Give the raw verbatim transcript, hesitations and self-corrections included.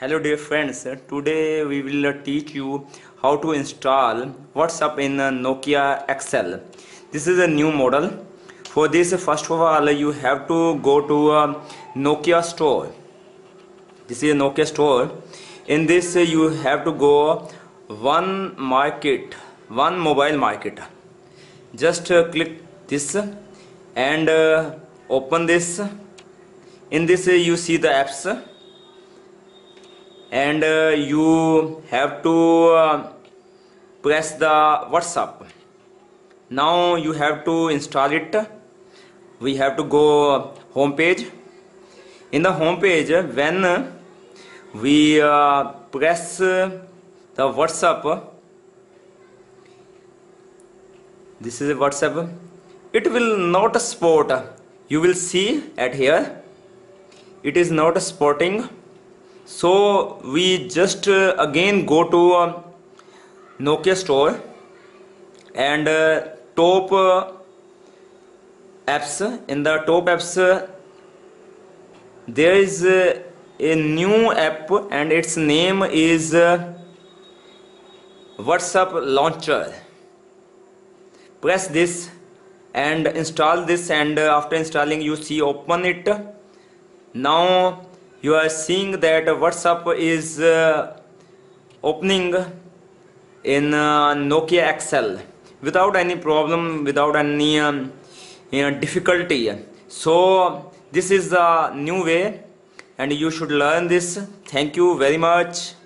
Hello dear friends, today we will teach you how to install WhatsApp in Nokia Excel. This is a new model. For this, first of all you have to go to Nokia store. This is a Nokia store. In this you have to go one market, one mobile market. Just click this and open this. In this you see the apps, and uh, you have to uh, press the WhatsApp. Now you have to install it. We have to go home page. In the home page, when we uh, press the WhatsApp, this is WhatsApp, it will not support. You will see at here it is not supporting. So we just uh, again go to uh, Nokia store and uh, top uh, apps. In the top apps uh, there is uh, a new app and its name is uh, WhatsApp launcher. Press this and install this, and uh, after installing you see open it. Now you are seeing that WhatsApp is uh, opening in uh, Nokia Excel without any problem, without any um, you know, difficulty. So this is the new way and you should learn this. Thank you very much.